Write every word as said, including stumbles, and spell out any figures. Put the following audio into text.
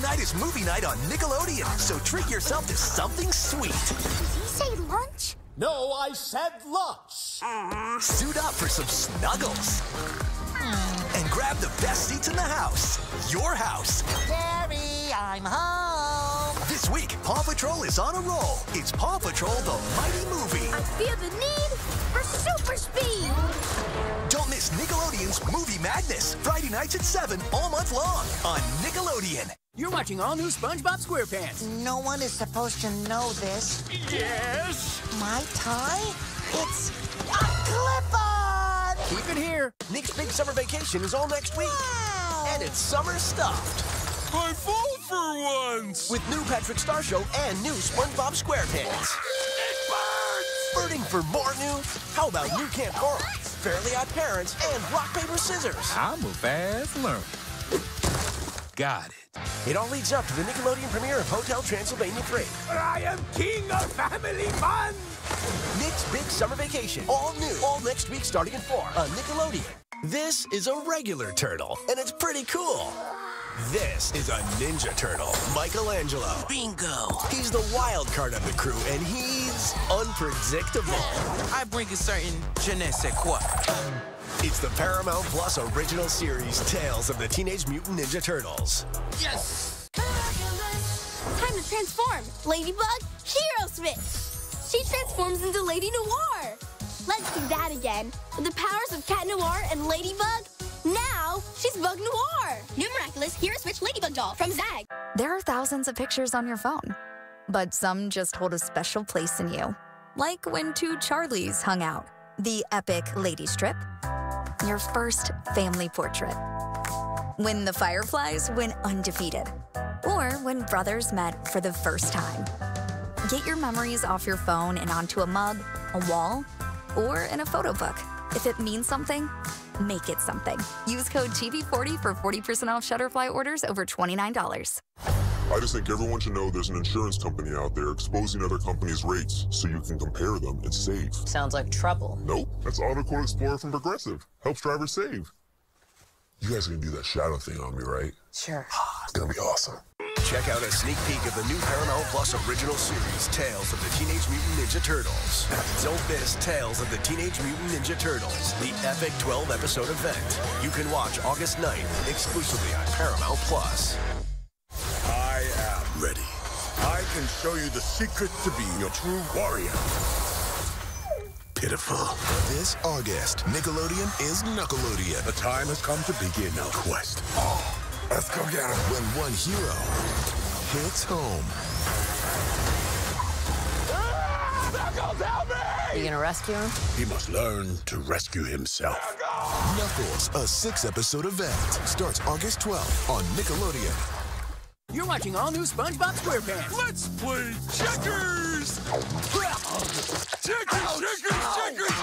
Friday night is movie night on Nickelodeon, so treat yourself to something sweet. Did he say lunch? No, I said lunch. Uh. Suit up for some snuggles. Uh. And grab the best seats in the house. Your house. Terry, I'm home. This week, Paw Patrol is on a roll. It's Paw Patrol the Mighty Movie. I feel the need for super speed. Don't miss Nickelodeon's Movie Madness. Friday nights at seven, all month long on Nickelodeon. You're watching all new SpongeBob SquarePants. No one is supposed to know this. Yes? My tie? It's a clip-on! Keep it here. Nick's big summer vacation is all next week. Wow. And it's summer stuffed. I fall for once! With new Patrick Star Show and new SpongeBob SquarePants. It burns! Burning for more news? How about new Camp Coral, Fairly Odd Parents, and Rock, Paper, Scissors? I'm a fast learner. Got it. It all leads up to the Nickelodeon premiere of Hotel Transylvania three. I am king of family fun! Nick's Big Summer Vacation. All new. All next week starting at four on Nickelodeon. This is a regular turtle, and it's pretty cool. This is a ninja turtle, Michelangelo. Bingo. He's the wild card of the crew, and he's unpredictable. I bring a certain je ne sais quoi. It's the Paramount Plus original series, Tales of the Teenage Mutant Ninja Turtles. Yes! Time to transform. Ladybug, hero switch. She transforms into Lady Noir. Let's do that again. With the powers of Cat Noir and Ladybug, now she's Bug Noir. New Miraculous Hero Switch Ladybug doll from Zag. There are thousands of pictures on your phone, but some just hold a special place in you. Like when two Charlies hung out, the epic ladies trip, your first family portrait, when the Fireflies went undefeated, or when brothers met for the first time. Get your memories off your phone and onto a mug, a wall, or in a photo book. If it means something, make it something. Use code T V forty for forty percent off Shutterfly orders over twenty-nine dollars. I just think everyone should know there's an insurance company out there exposing other companies' rates so you can compare them and save. Sounds like trouble. Nope. That's AutoQuote Explorer from Progressive. Helps drivers save. You guys are going to do that shadow thing on me, right? Sure. It's going to be awesome. Check out a sneak peek of the new Paramount Plus original series, Tales of the Teenage Mutant Ninja Turtles. Don't miss Tales of the Teenage Mutant Ninja Turtles, the epic twelve episode event. You can watch August ninth exclusively on Paramount Plus. I am ready. I can show you the secret to being a true warrior. Pitiful. This August, Nickelodeon is Knuckleodeon. The time has come to begin our quest. Oh, let's go get him. When one hero hits home. Ah, Knuckles, help me! Are you gonna rescue him? He must learn to rescue himself. Knuckles, Knuckles a six episode event, starts August twelfth on Nickelodeon. You're watching all new SpongeBob SquarePants. Let's play checkers! Checkers, checkers, checkers!